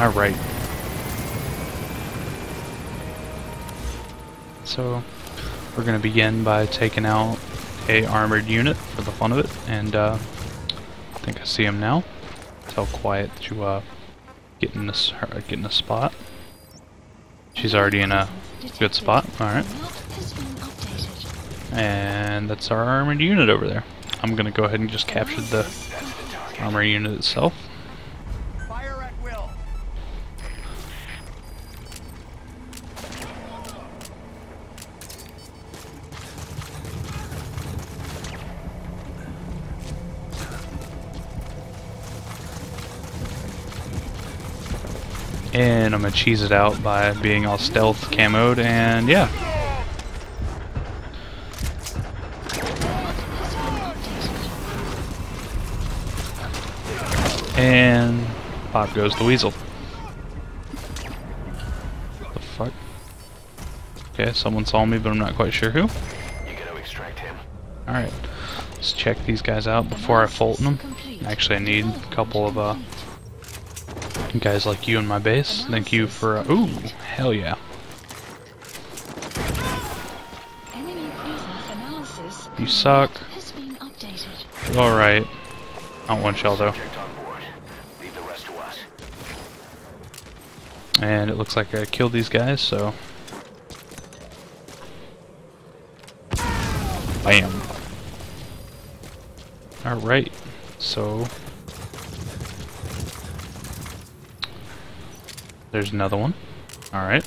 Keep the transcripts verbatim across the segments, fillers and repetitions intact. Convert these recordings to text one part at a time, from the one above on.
All right. So we're going to begin by taking out a armored unit for the fun of it, and uh, I think I see him now. Tell Quiet to uh, get in this, uh, get in a spot. She's already in a good spot. All right. And that's our armored unit over there. I'm gonna go ahead and just capture the armor unit itself. Fire at will. And I'm gonna cheese it out by being all stealth camoed, and yeah. And pop goes the weasel. What the fuck? Okay, someone saw me, but I'm not quite sure who. You gotta extract him. All right, let's check these guys out before I Fulton them. Actually, I need a couple of uh, guys like you in my base. Thank you for. Uh, ooh, hell yeah. You suck. All right. I don't want y'all though. And it looks like I killed these guys, so... Bam! Alright, so... There's another one. Alright.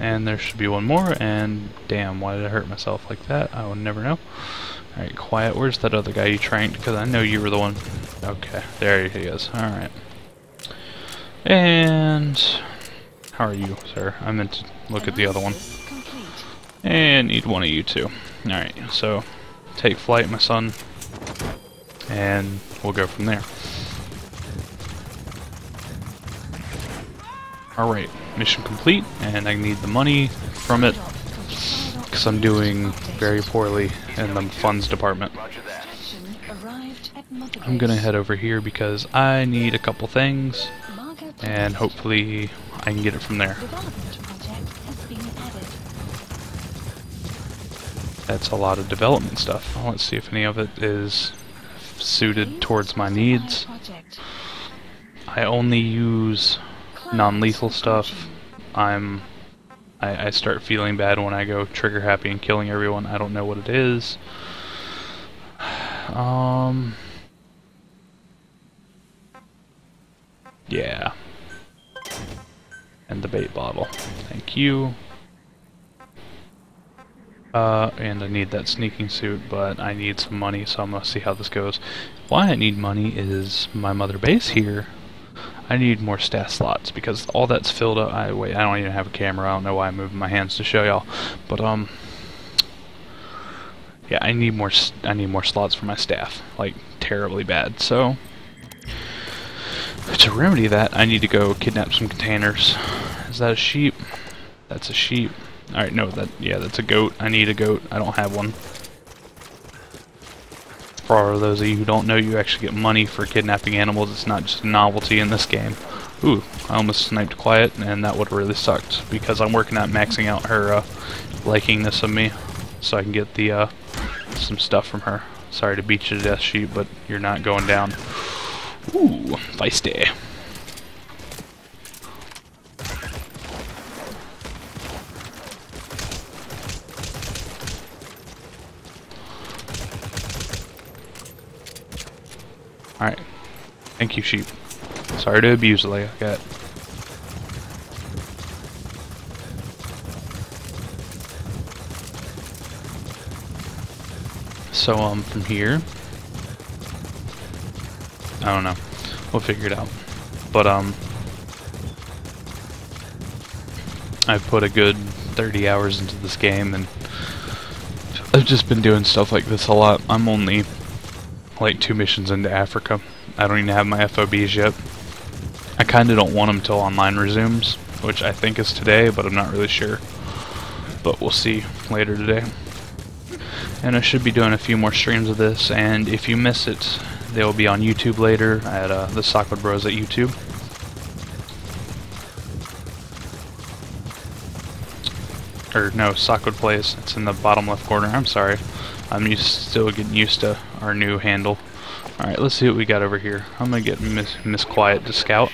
And there should be one more, and damn, why did I hurt myself like that? I would never know. Alright, Quiet, where's that other guy you trained? Because I know you were the one. Okay, there he is. Alright. And... How are you, sir? I meant to look at the other one. And need one of you two. Alright, so take flight, my son. And we'll go from there. Alright, mission complete, and I need the money from it because I'm doing very poorly in the funds department. I'm gonna head over here because I need a couple things, and hopefully I can get it from there. That's a lot of development stuff. Well, let's see if any of it is suited towards my needs. I only use non-lethal stuff. I'm I, I start feeling bad when I go trigger happy and killing everyone. I don't know what it is. Um Yeah. And the bait bottle. Thank you. Uh and I need that sneaking suit, but I need some money, so I'm gonna see how this goes. Why I need money is my mother base here. I need more stat slots because all that's filled up. I wait. I don't even have a camera. I don't know why I'm moving my hands to show y'all. But um, yeah, I need more. I need more slots for my staff. Like terribly bad. So to remedy that, I need to go kidnap some containers. Is that a sheep? That's a sheep. All right. No. That yeah. That's a goat. I need a goat. I don't have one. For all of those of you who don't know, you actually get money for kidnapping animals. It's not just a novelty in this game. Ooh, I almost sniped Quiet, and that would have really sucked because I'm working on maxing out her uh, likingness of me so I can get the uh, some stuff from her. Sorry to beat you to death, sheep, but you're not going down. Ooh, feisty. Alright. Thank you, sheep. Sorry to abuse the leg I got. So, um, from here... I don't know. We'll figure it out. But, um... I've put a good thirty hours into this game, and... I've just been doing stuff like this a lot. I'm only... like two missions into Africa. I don't even have my F O Bs yet. I kinda don't want them till online resumes, which I think is today, but I'm not really sure. But we'll see later today. And I should be doing a few more streams of this, and if you miss it, they will be on YouTube later at uh, the Sockwood Bros at YouTube. Or no, Sockwood Plays. It's in the bottom left corner. I'm sorry. I'm used, still getting used to our new handle. Alright, let's see what we got over here. I'm gonna get Miss, Miss Quiet to scout.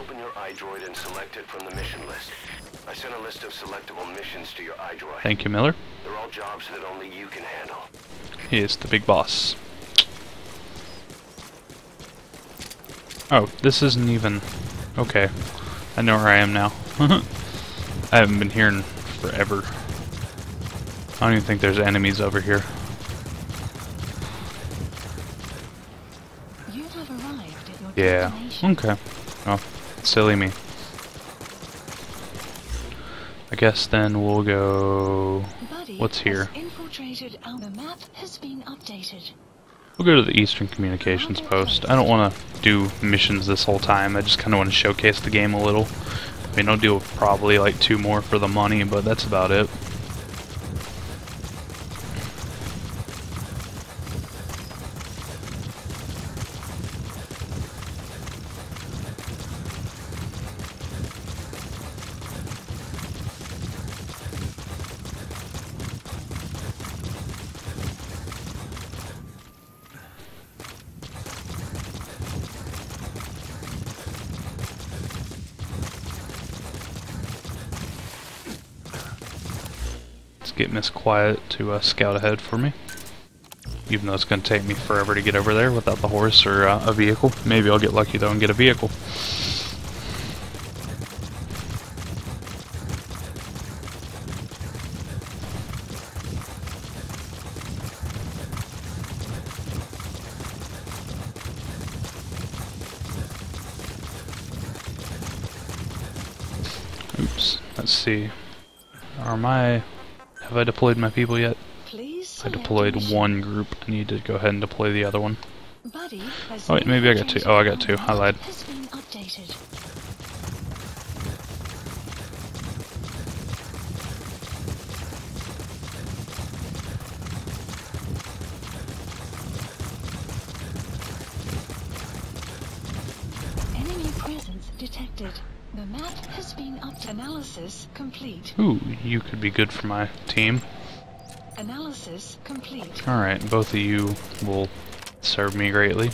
Open your I-droid and select it from the mission list. I sent a list of selectable missions to your I-droid. Thank you, Miller. They're all jobs that only you can handle. He is the big boss. Oh, this isn't even... Okay. I know where I am now. I haven't been here in forever. I don't even think there's enemies over here. You have arrived at your destination. Yeah. Okay. Oh, silly me. I guess then we'll go... What's here? The map has been updated. We'll go to the Eastern Communications Post. I don't want to do missions this whole time. I just kind of want to showcase the game a little. I mean, I'll do probably like two more for the money, but that's about it. Get Miss Quiet to uh, scout ahead for me, even though it's going to take me forever to get over there without the horse or uh, a vehicle. Maybe I'll get lucky though and get a vehicle. Oops, let's see. Are my... Have I deployed my people yet? I deployed one group. I need to go ahead and deploy the other one. Oh wait, maybe I got two. Oh, I got two. I lied. Enemy presence detected. The map has been up to analysis complete. Ooh, you could be good for my team. Analysis complete. Alright, both of you will serve me greatly.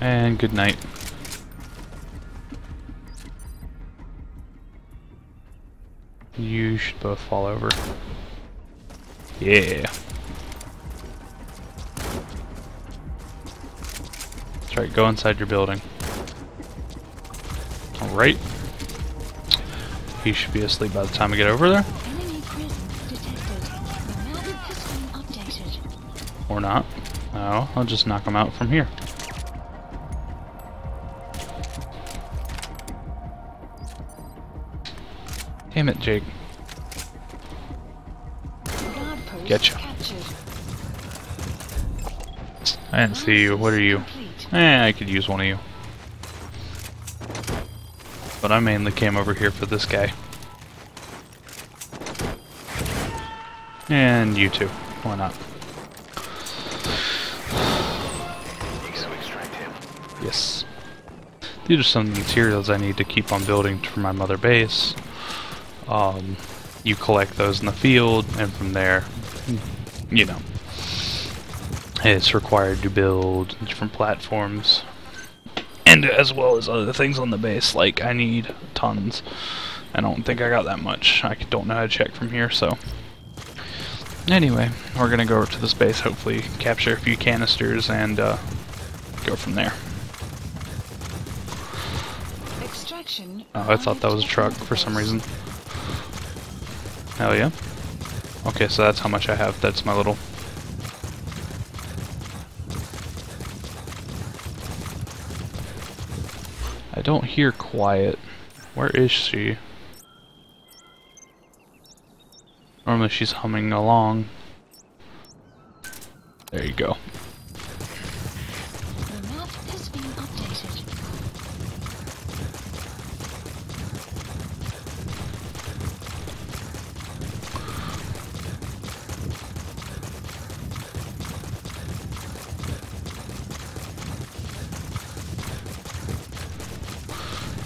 And good night. You should both fall over. Yeah. That's right, go inside your building. Alright. He should be asleep by the time we get over there. Enemy presence detected. The map has been updated. Or not. No, I'll just knock him out from here. Damn it, Jake. Getcha. I didn't see you. What are you? Eh, I could use one of you. But I mainly came over here for this guy. And you too. Why not? Yes. These are some of the materials I need to keep on building for my mother base. Um, you collect those in the field, and from there, you know, it's required to build different platforms, and as well as other things on the base. Like, I need tons. I don't think I got that much. I don't know how to check from here, so... Anyway, we're gonna go over to this base, hopefully capture a few canisters, and uh, go from there. Extraction. Oh, I thought that was a truck for some reason. Hell yeah. Okay, so that's how much I have. That's my little... I don't hear Quiet. Where is she? Normally she's humming along. There you go. The map has been updated.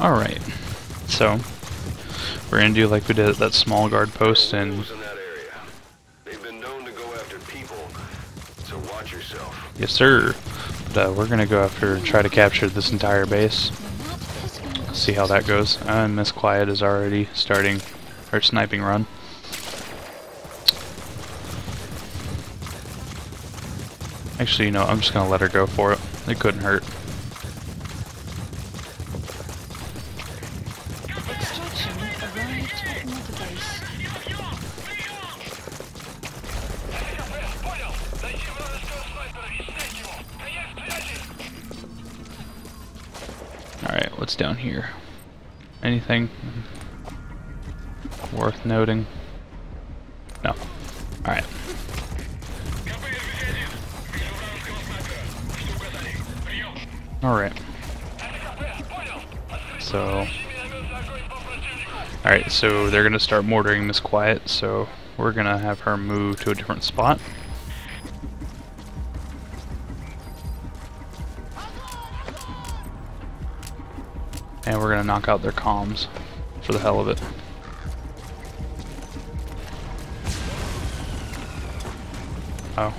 Alright, so we're going to do like we did at that small guard post and... Yes, sir. But, uh, we're going to go after and try to capture this entire base. See how that goes. Uh, Miss Quiet is already starting her sniping run. Actually, you know, I'm just going to let her go for it. It couldn't hurt. Alright, what's down here? Anything worth noting? No. Alright. Alright. So... Alright, so they're gonna start mortaring Miss Quiet, so we're gonna have her move to a different spot. And we're gonna knock out their comms for the hell of it. Oh.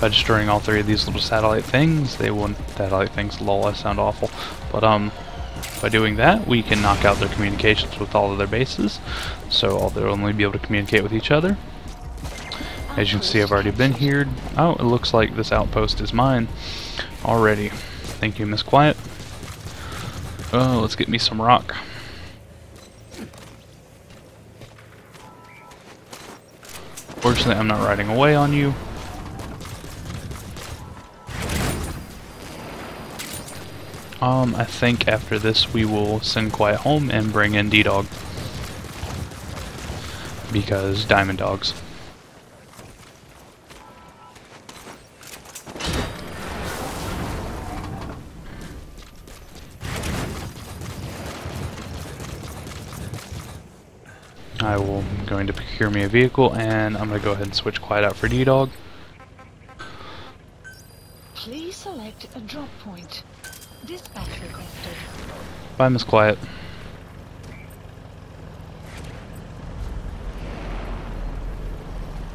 By destroying all three of these little satellite things, they won't satellite things, lol, I sound awful. But um by doing that we can knock out their communications with all of their bases, so they'll only be able to communicate with each other. As you can see, I've already been here. Oh, it looks like this outpost is mine already. Thank you, Miss Quiet. Oh, let's get me some rock. Fortunately, I'm not riding away on you. Um, I think after this we will send Quiet home and bring in D-Dog. Because Diamond Dogs. I will, I'm going to procure me a vehicle, and I'm going to go ahead and switch Quiet out for D-Dog. Please select a drop point. Dispatch requested. Bye, Miss Quiet.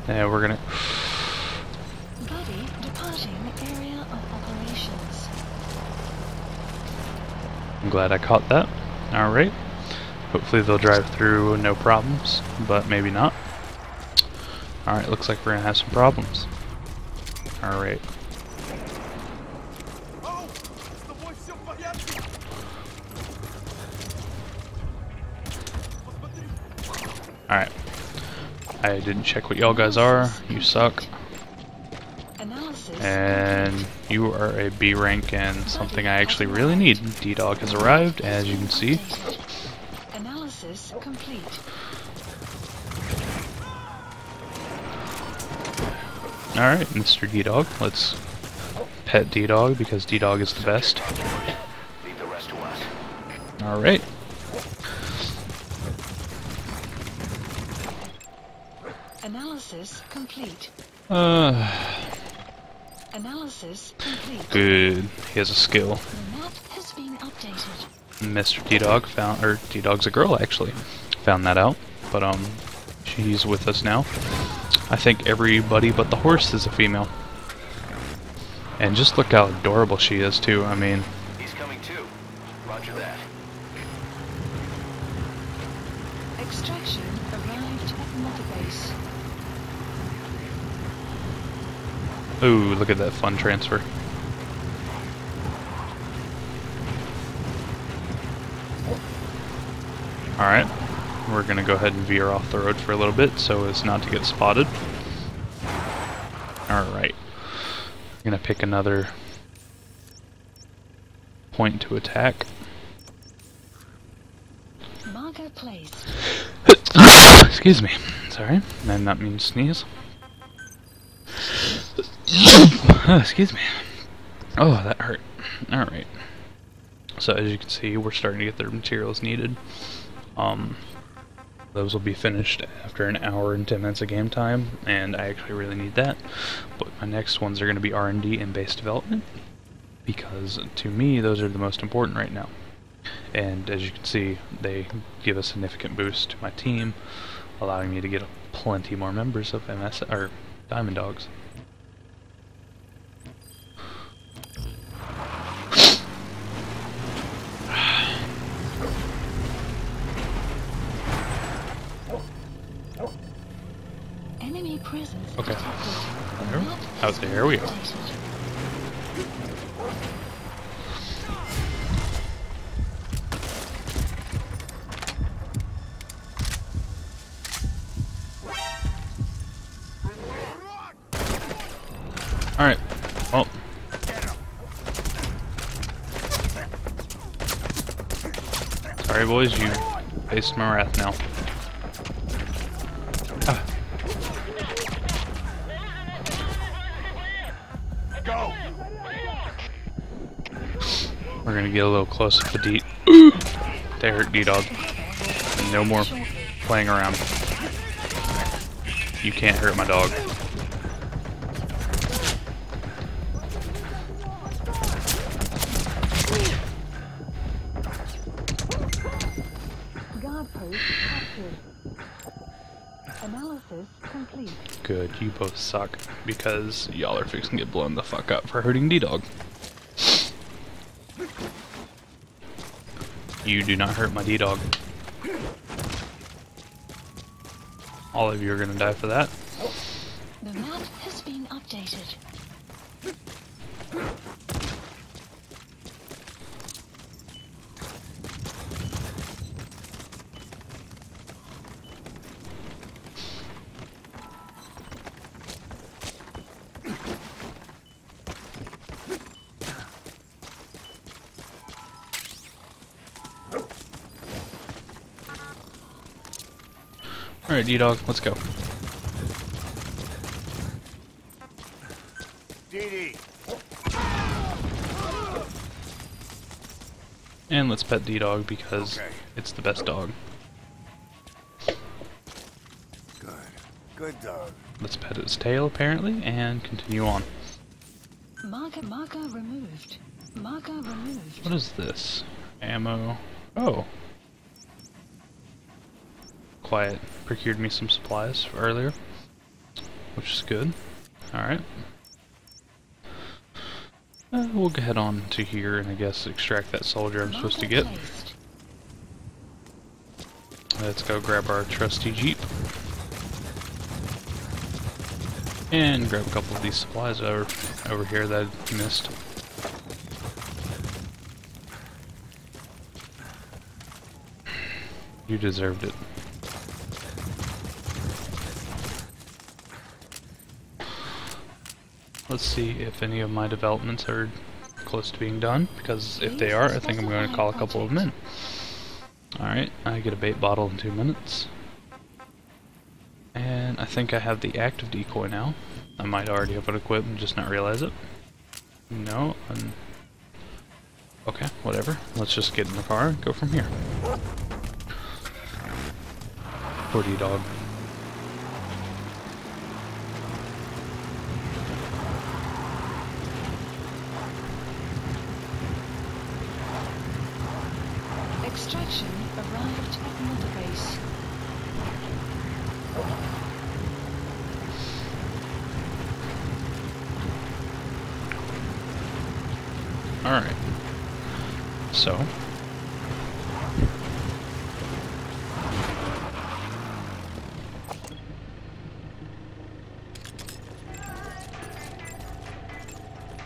Yeah, we're gonna. Buddy departing area of operations. I'm glad I caught that. All right. Hopefully they'll drive through no problems, but maybe not. Alright, looks like we're gonna have some problems. Alright. Alright. I didn't check what y'all guys are. You suck. And you are a B rank and something I actually really need. D-Dog has arrived, as you can see. Complete. Alright, Mister D-Dog, let's pet D-Dog because D-Dog is the best. Alright. Analysis complete. Uh, Analysis complete. Good. He has a skill. The map has been updated. Mister D-Dog found, or D-Dog's a girl actually, found that out, but um, she's with us now. I think everybody but the horse is a female. And just look how adorable she is too, I mean. He's coming too. Roger that. Extraction arrived at another base. Ooh, look at that fun transfer. Alright, we're going to go ahead and veer off the road for a little bit so as not to get spotted. Alright, I'm going to pick another point to attack. Marker placed. Excuse me, sorry, I did not mean to sneeze. Oh, excuse me. Oh, that hurt. Alright, so as you can see, we're starting to get the materials needed. Um, those will be finished after an hour and ten minutes of game time, and I actually really need that. But my next ones are going to be R and D and base development. because to me those are the most important right now. And as you can see, they give a significant boost to my team, allowing me to get plenty more members of M S or Diamond Dogs. Enemy presence. Okay. Out there, here we go. Alright, well. Sorry boys, you faced my wrath now. Ah. Go. We're gonna get a little close to D. They hurt D-Dog. No more playing around. You can't hurt my dog. Good, you both suck because y'all are fixing to get blown the fuck up for hurting D-Dog. You do not hurt my D-Dog. All of you are gonna die for that. The map has been updated. Alright, D-Dog, let's go. D D. And let's pet D-Dog because okay. It's the best dog. Good. Good dog. Let's pet its tail, apparently, and continue on. Marker, marker removed. Marker removed. What is this? Ammo. Oh. Quiet procured me some supplies for earlier, which is good. Alright. Uh, we'll head on to here and I guess extract that soldier I'm supposed to get. Let's go grab our trusty Jeep. And grab a couple of these supplies over, over here that I missed. You deserved it. Let's see if any of my developments are close to being done, because if they are, I think I'm going to call a couple of men. Alright, I get a bait bottle in two minutes. And I think I have the active decoy now. I might already have it equipped and just not realize it. No, I'm... Okay, whatever. Let's just get in the car and go from here. Poor D-Dog. Extraction arrived at another base. Alright. So.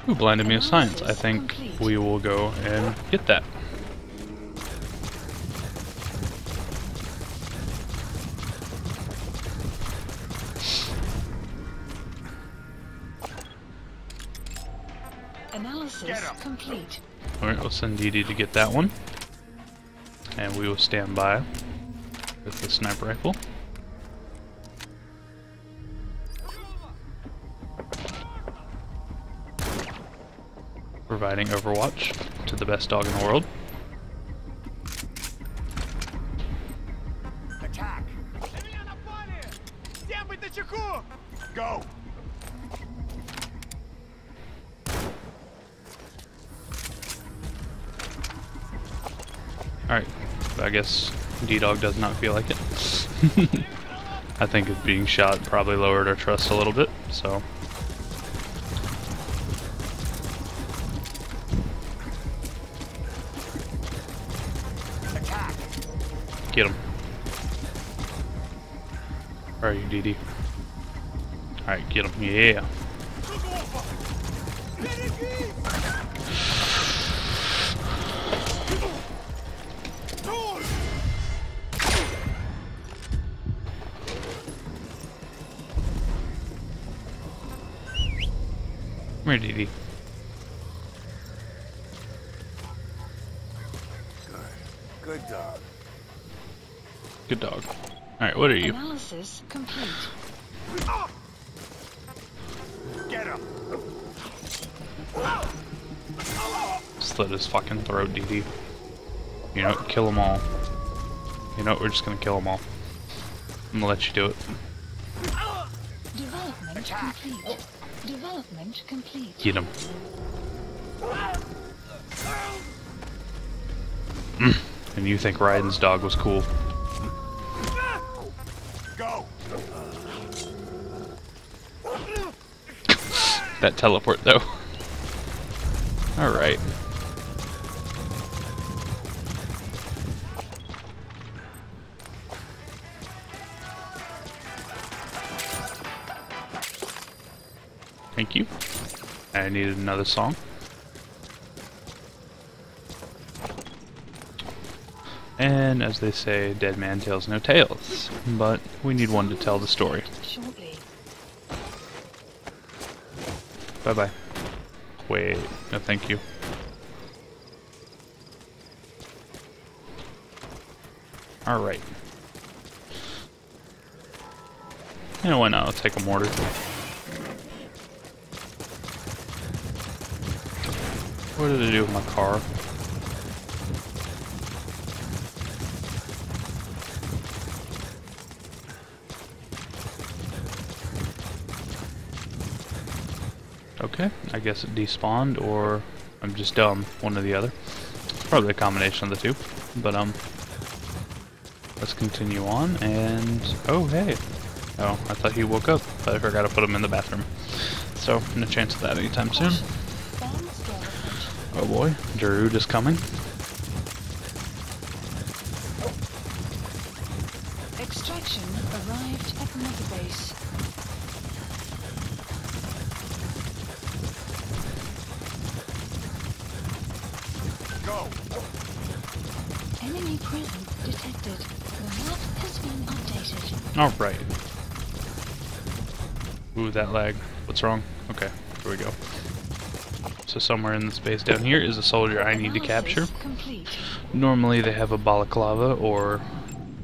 Who blinded me with science? I think complete. We will go and get that. Complete. Alright, we'll send D D to get that one. And we will stand by with the sniper rifle. Providing overwatch to the best dog in the world. Attack! Go! Alright, I guess D-Dog does not feel like it. I think it being shot probably lowered our trust a little bit, so... Get him. Where are you, D D? Alright, get him. Yeah. Come here, D D. Good. Good dog. Good dog. Alright, what are you? Analysis complete. Get him! Slit his fucking throat, D D. You know, kill them all. You know, we're just gonna kill them all. I'm gonna let you do it. Development Attack. complete. Development complete. Get him. And you think Raiden's dog was cool? Go. That teleport though. Alright. Thank you. I needed another song. And as they say, dead man tells no tales, but we need one to tell the story. Bye bye. Wait, no thank you. Alright. And why not? I'll take a mortar. What did I do with my car? Okay, I guess it despawned, or I'm just dumb, one or the other. Probably a combination of the two, but um, let's continue on, and, oh hey, oh, I thought he woke up, but I forgot to put him in the bathroom, so no chance of that anytime soon. Oh boy, Darude is coming. Extraction arrived at another base. Go. Enemy presence detected. The map has been updated. All right. Ooh, that lag. What's wrong? Okay, here we go. So somewhere in this base down here is a soldier I need to capture. Normally they have a balaclava or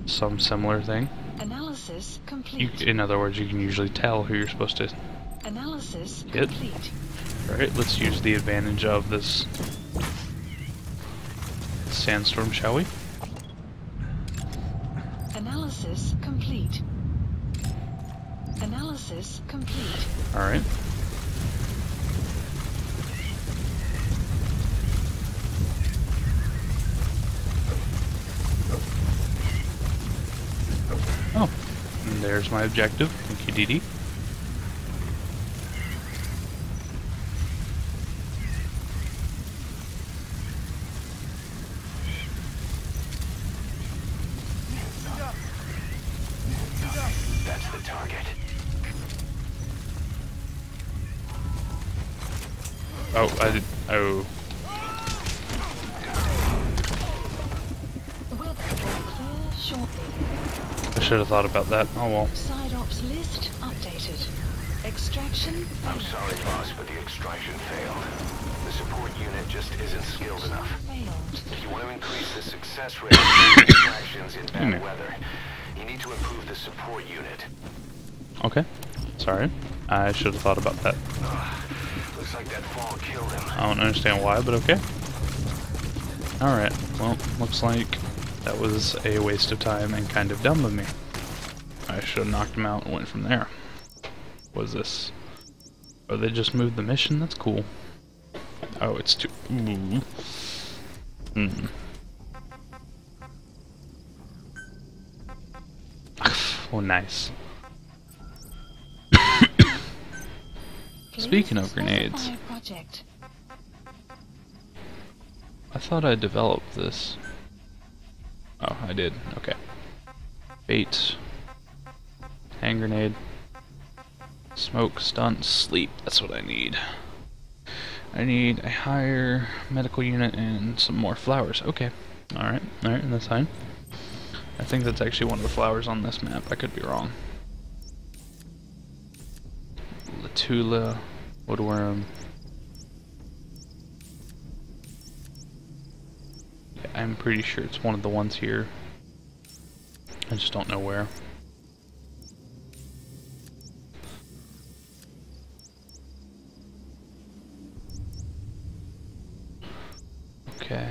some similar thing. Analysis complete. You, in other words, you can usually tell who you're supposed to Analysis hit. Complete. Alright, let's use the advantage of this sandstorm, shall we? Analysis complete. Analysis complete. Alright. There's my objective. Thank you, Dee Dee. That's the target. Oh, I did. Oh. Should have thought about that. Oh well. Side ops list updated. Extraction. I'm sorry, boss, but the extraction failed. The support unit just isn't skilled enough. Failed. If you want to increase the success rate of extractions in bad mm. weather, you need to improve the support unit. Okay. Sorry. I should have thought about that. Uh, looks like that fall killed him. I don't understand why, but okay. Alright. Well, looks like that was a waste of time and kind of dumb of me. I should have knocked him out and went from there. What is this? Oh, they just moved the mission? That's cool. Oh, it's too... Mm. Mm. Oh, nice. Speaking of grenades, I thought I developed this. Oh, I did. Okay. Bait. Hand grenade. Smoke, stun, sleep. That's what I need. I need a higher medical unit and some more flowers. Okay. Alright. Alright, that's fine. I think that's actually one of the flowers on this map. I could be wrong. Latula, woodworm. Yeah, I'm pretty sure it's one of the ones here. I just don't know where. Okay.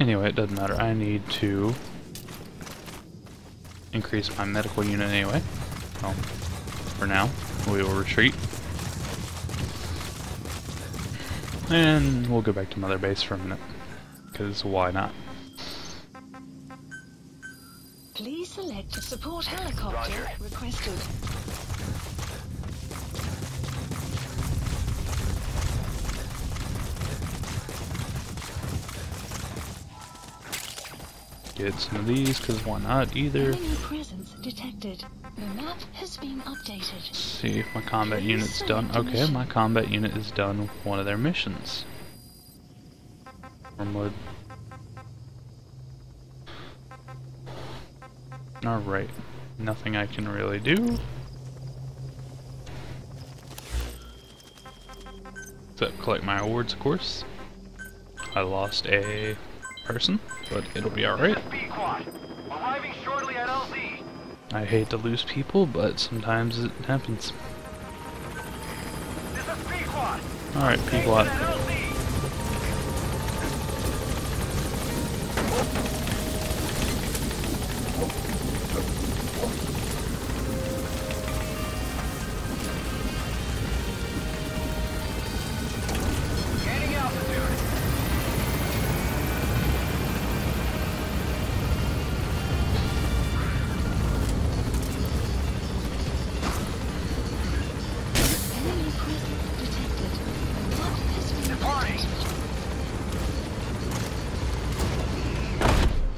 Anyway, it doesn't matter. I need to increase my medical unit anyway. Well, for now, we will retreat. And we'll go back to Mother Base for a minute. Because why not? Please select a support helicopter Roger. requested. Get some of these, because why not either? Presence detected. The map has been updated. Let's see if my combat Please unit's done. Okay, mission. My combat unit is done with one of their missions. Wormwood. Alright, nothing I can really do. Except collect my awards, of course. I lost a person, but it'll be alright. I hate to lose people, but sometimes it happens. Alright, P-Quad.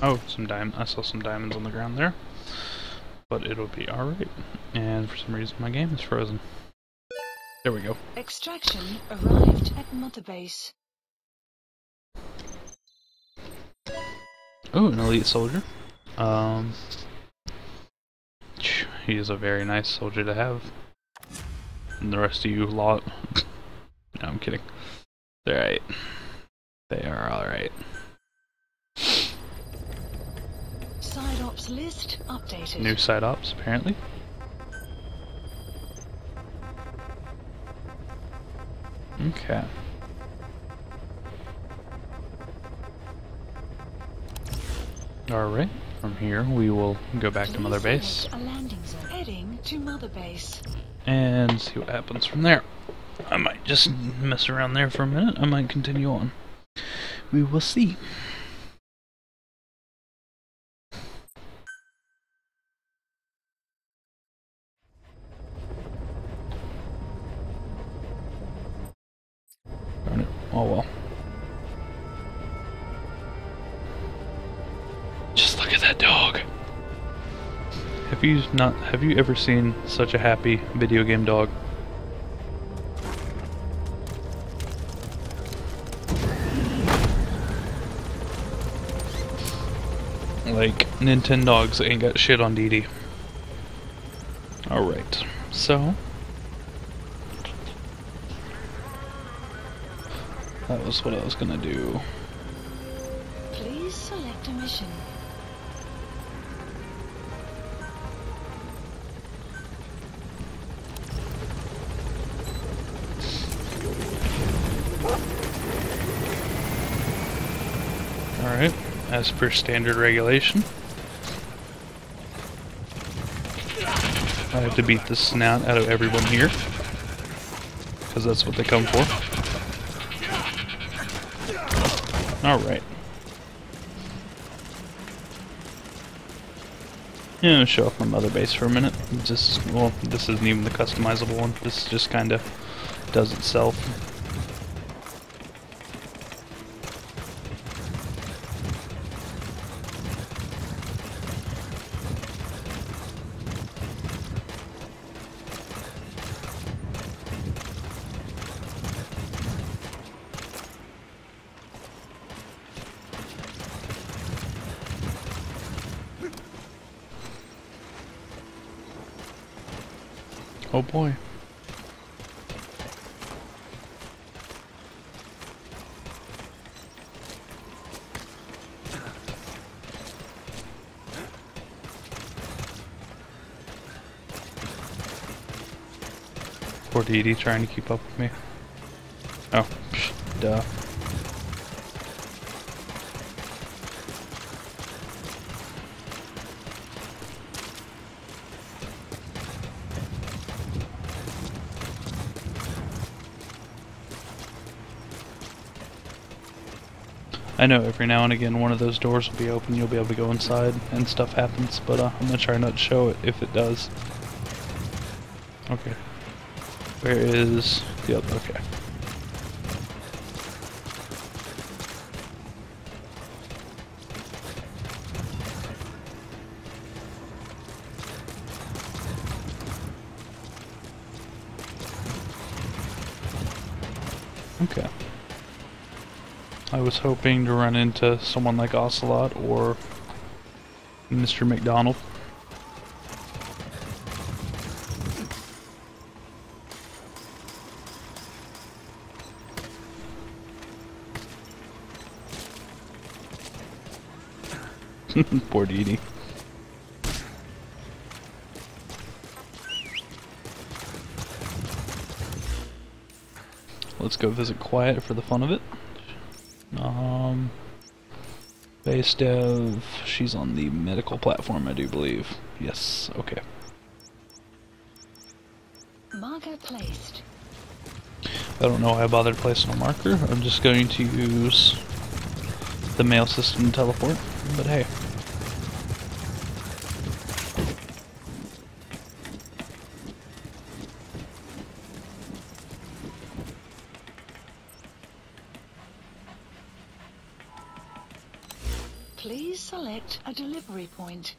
Oh, some diamond. I saw some diamonds on the ground there, but it'll be all right. And for some reason, my game is frozen. There we go. Extraction arrived at Mother Base. Oh, an elite soldier. Um, he is a very nice soldier to have. And the rest of you lot. No, I'm kidding. They're all right. They are all right. Side ops list updated. New side ops, apparently. Okay. Alright, from here we will go back Please to Mother Base. A landing zone. Heading to Mother Base. And see what happens from there. I might just mess around there for a minute. I might continue on. We will see. Oh well. Just look at that dog. Have you not have you ever seen such a happy video game dog? Like Nintendo dogs ain't got shit on D D. Alright, so that was what I was gonna do. Please select a mission. Alright, as per standard regulation. I have to beat the snout out of everyone here, because that's what they come for. Alright. Yeah, I'm gonna show off my mother base for a minute. Just, well, this isn't even the customizable one. This just kind of does itself. Oh boy. Poor Dee Dee trying to keep up with me. Oh, psh, duh. I know every now and again one of those doors will be open, you'll be able to go inside, and stuff happens, but uh, I'm gonna try not to show it if it does. Okay. Where is the other? Okay. Okay. I was hoping to run into someone like Ocelot or Mister McDonald. Poor Dee Dee. Let's go visit Quiet for the fun of it. Um, base dev, she's on the medical platform, I do believe. Yes, okay. Marker placed. I don't know why I bothered placing a marker. I'm just going to use the mail system to teleport, but hey. Please select a delivery point.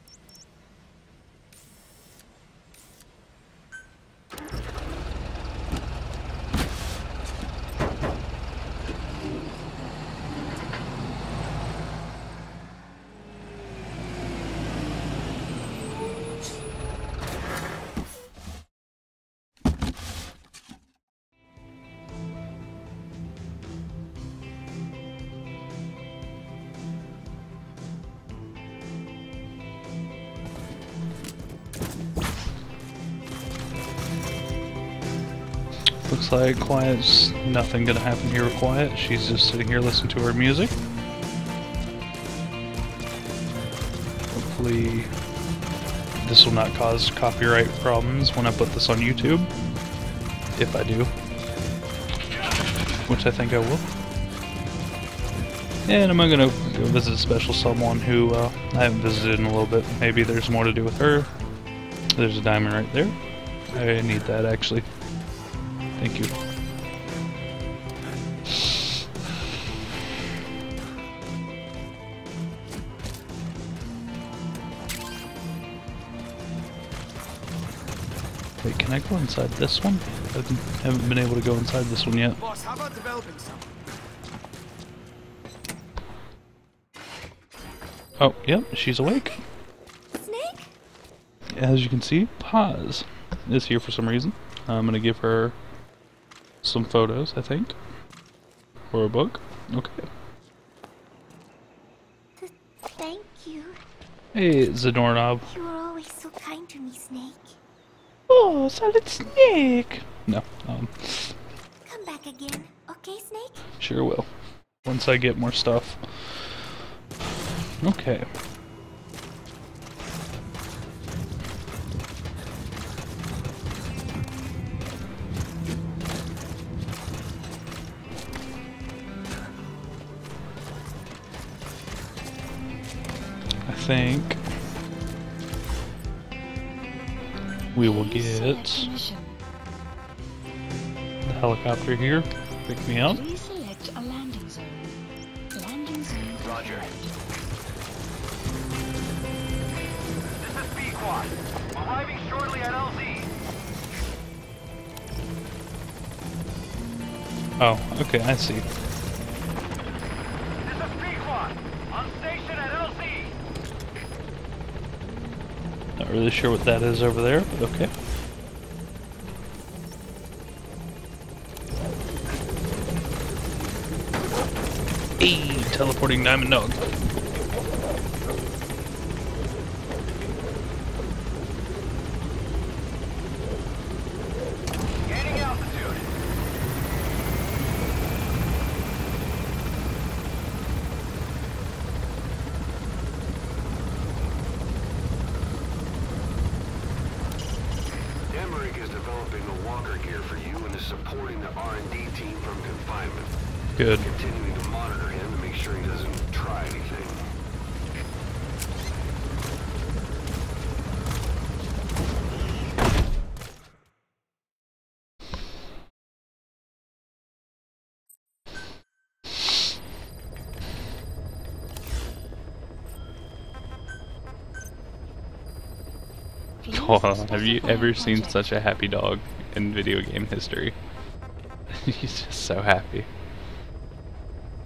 Looks like Quiet's nothing gonna happen here with Quiet. She's just sitting here listening to her music. Hopefully this will not cause copyright problems when I put this on YouTube. If I do. Which I think I will. And I'm gonna go visit a special someone who uh, I haven't visited in a little bit. Maybe there's more to do with her. There's a diamond right there. I need that actually. Thank you. Wait, can I go inside this one? I haven't been able to go inside this one yet. Boss, how about developing something? Oh, yep, she's awake. Snake? As you can see, Paz is here for some reason. I'm gonna give her some photos, I think. Or a book. Okay. Th thank you. Hey, it's a doorknob. You were always so kind to me, Snake. Oh, Solid Snake! No, um... Come back again, okay, Snake? Sure will. Once I get more stuff. Okay. think we will get the helicopter here. Pick me up. Roger. This is B Quad. Arriving shortly at L Z. Oh, okay, I see. Not really sure what that is over there, but okay. Hey, teleporting Diamond Dog. Gaining altitude. Emmerich is developing a walker gear for you and is supporting the R and D team from confinement. Good. Continuing to monitor him to make sure he doesn't try anything. Oh, have you ever seen such a happy dog in video game history? He's just so happy.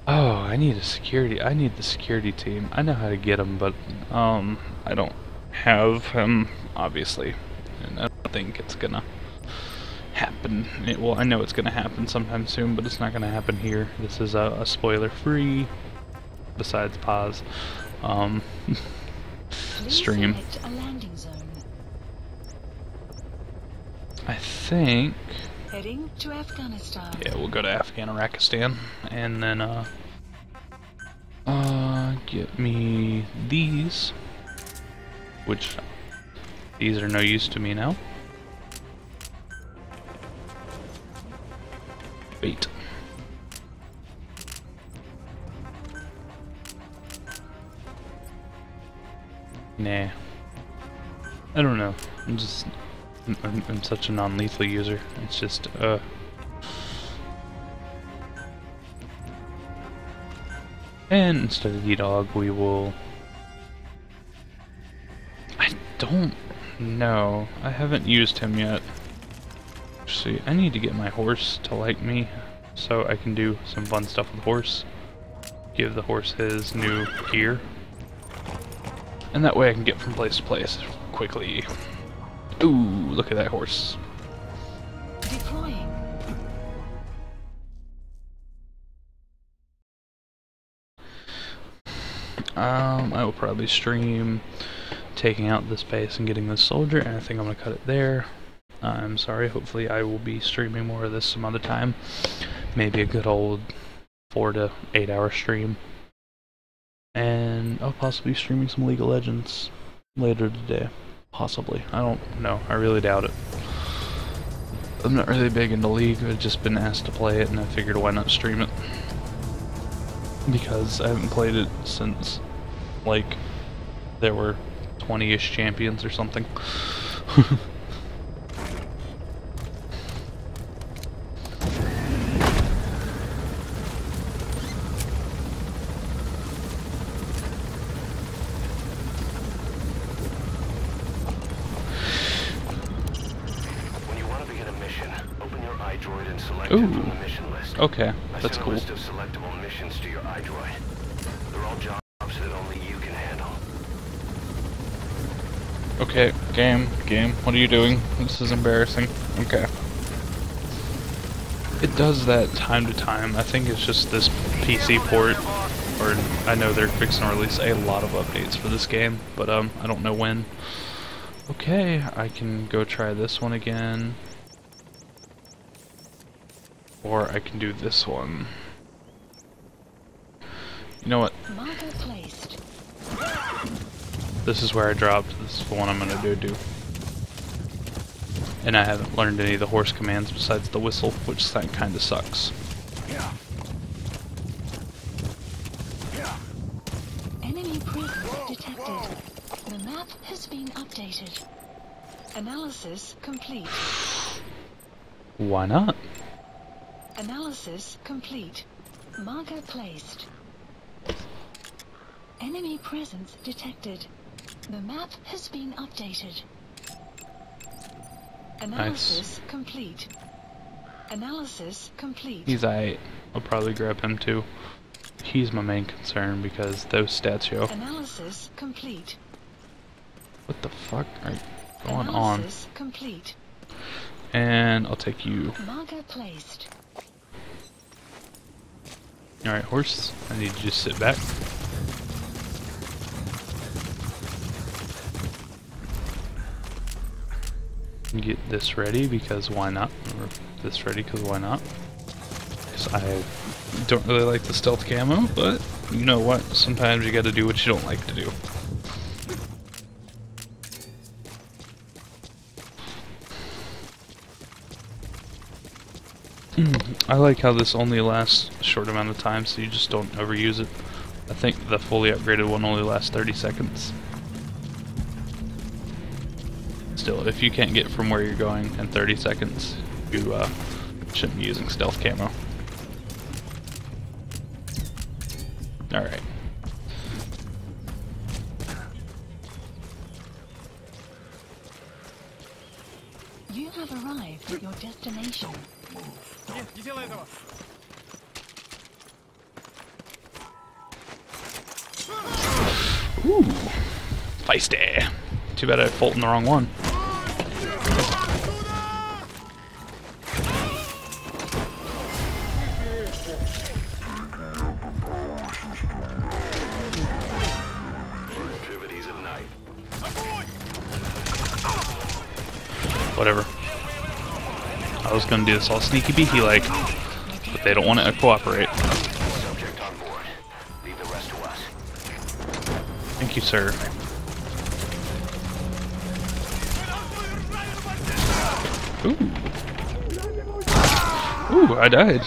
Oh, I need a security. I need the security team. I know how to get him, but um, I don't have him, obviously, and I don't think it's gonna happen. It, well, I know it's gonna happen sometime soon, but it's not gonna happen here. This is a, a spoiler-free, besides pause, um, stream. I think. Heading to Afghanistan. Yeah, we'll go to Afghanistan and then uh, uh, get me these, which these are no use to me now. Wait. Nah. I don't know. I'm just. I'm, I'm such a non-lethal user. It's just, uh... and instead of D-Dog, we will... I don't know. I haven't used him yet. Actually, I need to get my horse to like me, so I can do some fun stuff with the horse. Give the horse his new gear. And that way I can get from place to place quickly. Ooh, look at that horse. Deploying. Um, I will probably stream taking out this base and getting this soldier, and I think I'm gonna cut it there. I'm sorry, hopefully I will be streaming more of this some other time. Maybe a good old four to eight hour stream. And I'll possibly be streaming some League of Legends later today. Possibly. I don't know. I really doubt it. I'm not really big into League. I've just been asked to play it, and I figured why not stream it? Because I haven't played it since, like, there were twenty-ish champions or something. I-droid and select it from the mission list. Okay, that's cool. I sent a list of selectable missions to your I-droid. They're all jobs that only you can handle. Okay, game, game, what are you doing? This is embarrassing. Okay. It does that time to time. I think it's just this P C port, or I know they're fixing to release a lot of updates for this game, but um, I don't know when. Okay, I can go try this one again. Or I can do this one. You know what? This is where I dropped. This is the one I'm gonna do do. And I haven't learned any of the horse commands besides the whistle, which that kind of sucks. Yeah. Yeah. Enemy presence detected. The map has been updated. Analysis complete. Why not? Analysis complete. Marker placed. Enemy presence detected. The map has been updated. Analysis nice. Complete. Analysis complete. He's aight. I'll probably grab him too. He's my main concern because those stats yo. Analysis complete. What the fuck are you going Analysis on? Complete. And I'll take you. Marker placed. Alright, horse. I need to just sit back. Get this ready because why not? Or this ready because why not? Because I don't really like the stealth camo, but you know what? Sometimes you gotta do what you don't like to do. I like how this only lasts a short amount of time, so you just don't overuse it. I think the fully upgraded one only lasts thirty seconds. Still, if you can't get from where you're going in thirty seconds, you uh, shouldn't be using stealth camo. Alright. You have arrived at your destination. Ooh, feisty. Too bad I Fulton the wrong one. Activities at night. Whatever. I was gonna do this all sneaky beaky like, but they don't want to cooperate. Subject on board. Leave the rest to us. Thank you, sir. Ooh. Ooh, I died.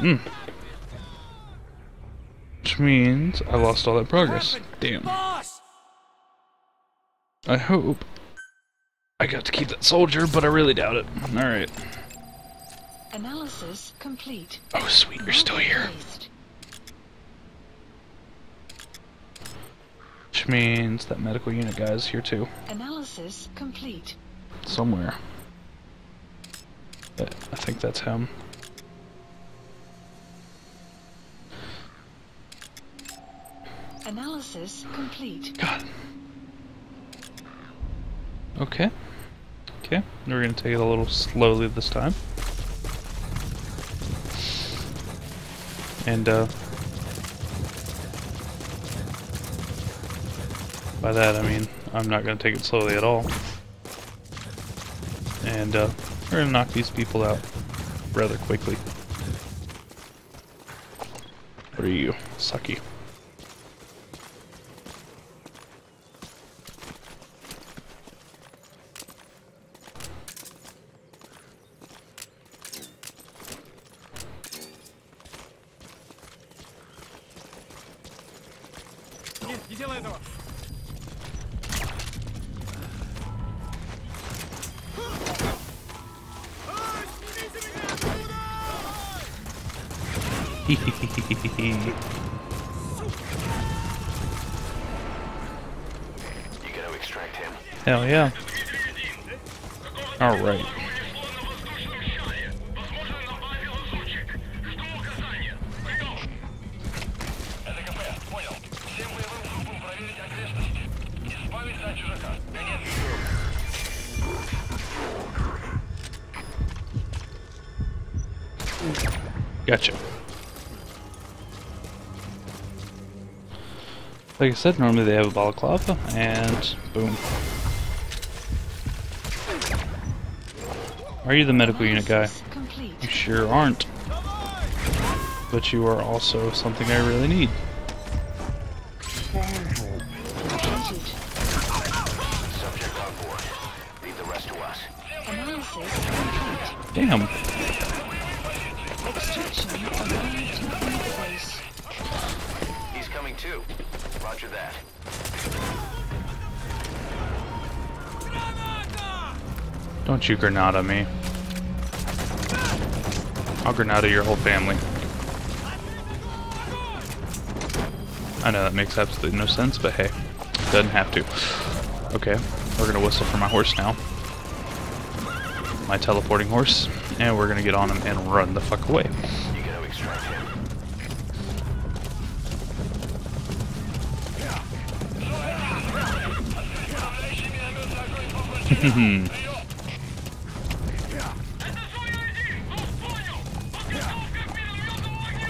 Mm. Which means I lost all that progress. Damn. I hope I got to keep that soldier, but I really doubt it. Alright. Analysis complete. Oh sweet, you're still here. Which means that medical unit guy is here too. Analysis complete. Somewhere. But I think that's him. Analysis complete. God. Okay. Okay. We're gonna take it a little slowly this time. And, uh, by that I mean, I'm not going to take it slowly at all. And, uh, we're going to knock these people out rather quickly. What are you? Sucky. Hell yeah. Alright. Gotcha. Like I said, normally they have a balaclava, and boom. Are you the medical unit guy? You sure aren't. But you are also something I really need. Subject on board. Leave the rest to us. Damn. He's coming too. Roger that. Don't you grenade me. I'll grenade your whole family. I know that makes absolutely no sense, but hey, doesn't have to. Okay, we're gonna whistle for my horse now. My teleporting horse, and we're gonna get on him and run the fuck away. You gotta extract him.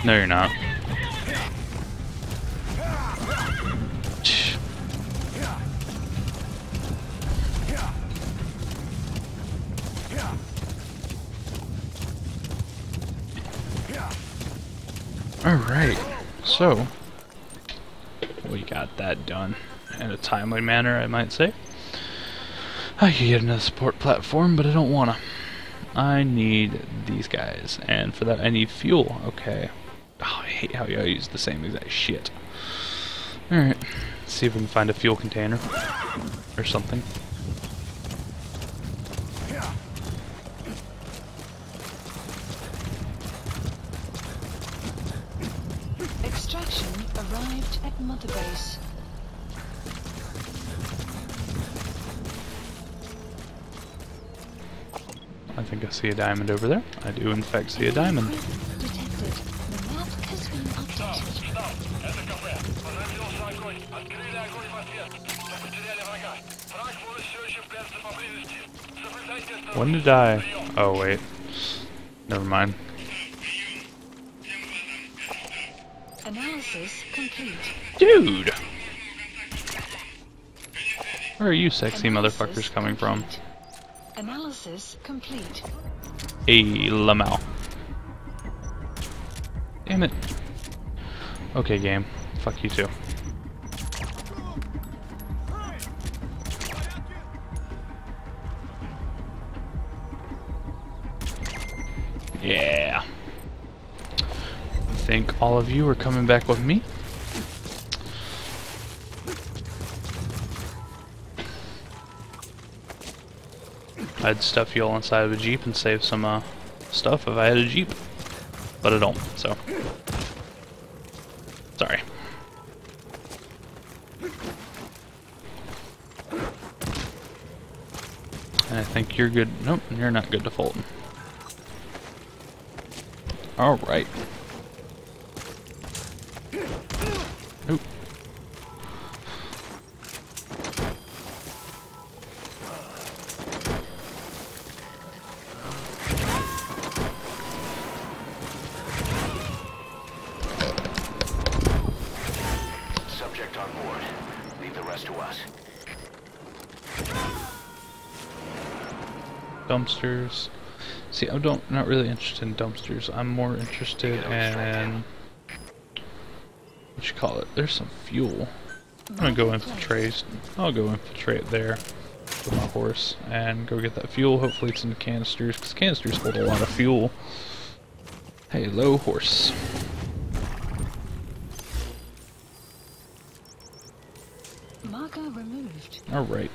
No, you're not. Alright, so we got that done in a timely manner, I might say. I could get another support platform, but I don't wanna. I need these guys, and for that I need fuel. Okay. Oh, I hate how y'all use the same exact shit. Alright, let's see if we can find a fuel container or something. Extraction arrived at Mother Base. I think I see a diamond over there. I do, in fact, see a diamond. When did I... Oh, wait. Never mind. Analysis complete. Dude! Where are you sexy motherfuckers coming from? Analysis complete. A Lamau. Damn it. Okay, game. Fuck you too. Yeah. I think all of you are coming back with me. I'd stuff you all inside of a Jeep and save some uh, stuff if I had a Jeep, but I don't, so. Sorry. And I think you're good. Nope, you're not good to Fulton. Alright. Nope. Dumpsters. See, I don't not really interested in dumpsters. I'm more interested in what you call it. There's some fuel. I'm gonna go infiltrate. I'll go infiltrate there with my horse and go get that fuel. Hopefully it's in canisters, because canisters hold a lot of fuel. Hello, horse. Marker removed. All right.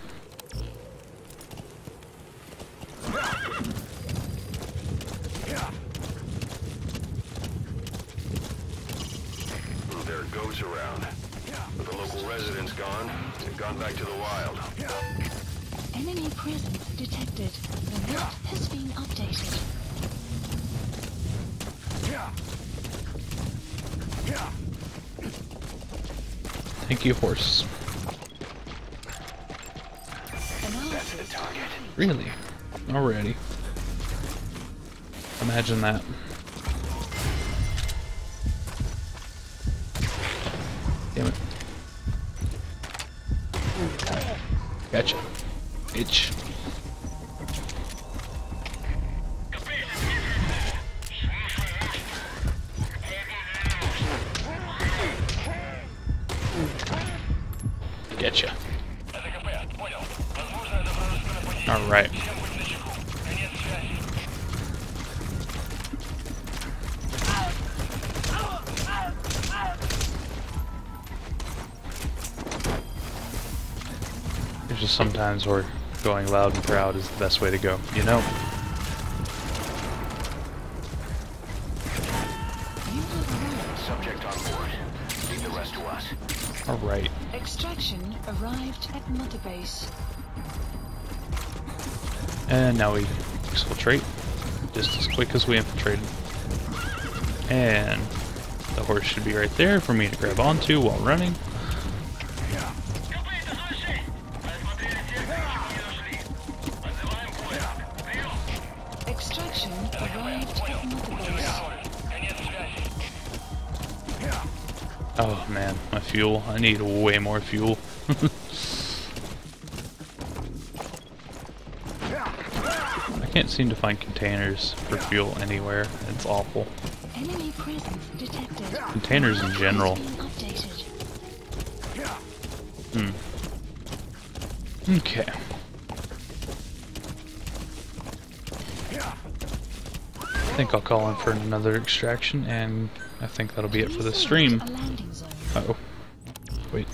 Goes around. With the local residents gone, they've gone back to the wild. Enemy presence detected. The map has been updated. Thank you, horse. That's the target. Really? Already. Imagine that. Damn it. Gotcha. Bitch. Gotcha. Alright. Just sometimes where going loud and proud is the best way to go, you know? Subject on board. Leave the rest to us. Alright. Extraction arrived at mother base. And now we exfiltrate. Just as quick as we infiltrated. And the horse should be right there for me to grab onto while running. Yeah. Extraction arrived at mother base. Oh man, my fuel. I need way more fuel. Can't seem to find containers for fuel anywhere. It's awful. Enemy presence detected. Containers in general. Hmm. Okay. I think I'll call in for another extraction, and I think that'll be it for the stream. Uh oh. Wait.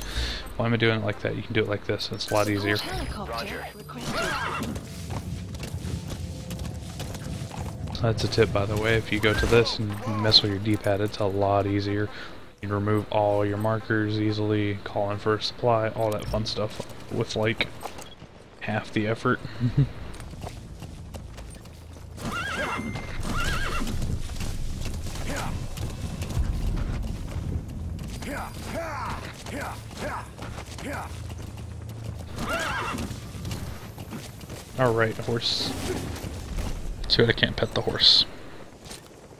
Why am I doing it like that? You can do it like this. It's a lot easier. Roger. That's a tip, by the way, if you go to this and mess with your D-pad, it's a lot easier. You can remove all your markers easily, call in for a supply, all that fun stuff with like half the effort. Alright, horse. Too bad I can't pet the horse.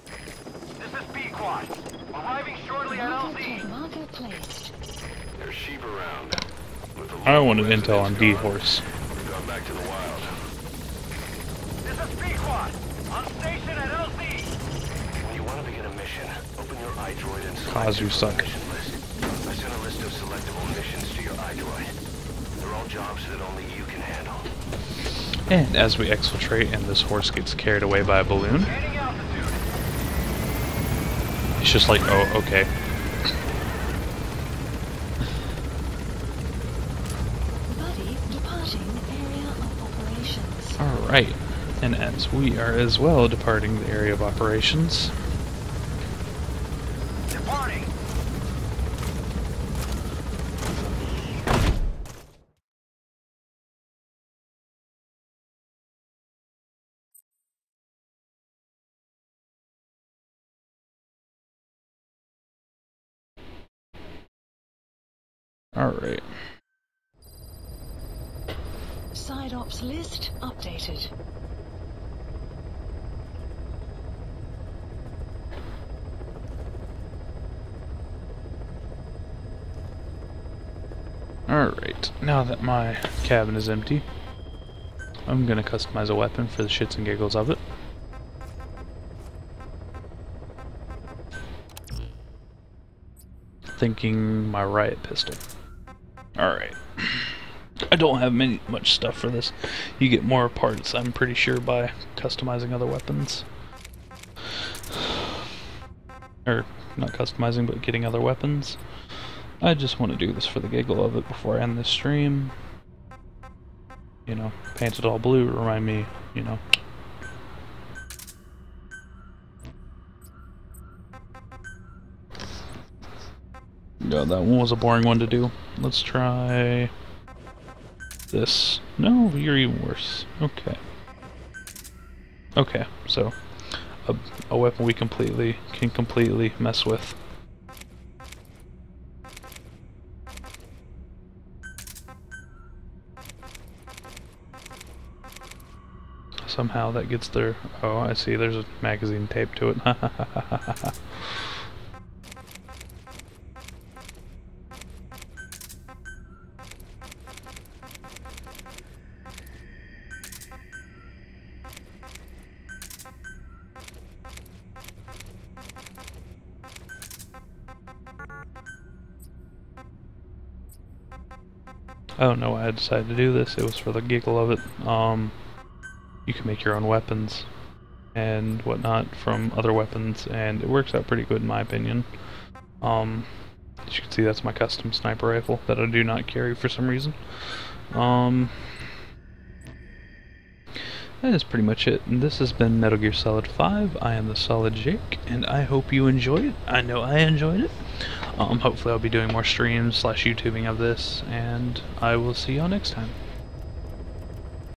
This is B Quad. Arriving shortly at L Z. There's sheep around. I wanted intel on D horse. We've gone back to the wild. This is B Quad. On station at L Z. When you want to begin a mission, open your I-droid and Paz, you suck. Mission list. I sent a list of selectable missions to your I-droid. They're all jobs that only you can handle. And as we exfiltrate and this horse gets carried away by a balloon, it's just like, oh, okay. Alright, and as we are as well departing the area of operations, Alright. Side ops list updated. Alright, now that my cabin is empty, I'm gonna customize a weapon for the shits and giggles of it. Thinking my riot pistol. Alright. I don't have many, much stuff for this. You get more parts, I'm pretty sure, by customizing other weapons. Or, not customizing, but getting other weapons. I just want to do this for the giggle of it before I end this stream. You know, paint it all blue, remind me, you know. No, that one was a boring one to do. Let's try this. No, you're even worse. Okay. Okay, so a, a weapon we completely can completely mess with. Somehow that gets their... Oh, I see. There's a magazine taped to it. Ha ha ha ha ha ha. I don't know why I decided to do this, it was for the giggle of it. Um, you can make your own weapons and whatnot from other weapons, and it works out pretty good in my opinion. Um, as you can see, that's my custom sniper rifle that I do not carry for some reason. Um, That is pretty much it. And this has been Metal Gear Solid five. I am the Solid Jake, and I hope you enjoy it. I know I enjoyed it. Um, hopefully I'll be doing more streams slash YouTubing of this, and I will see y'all next time.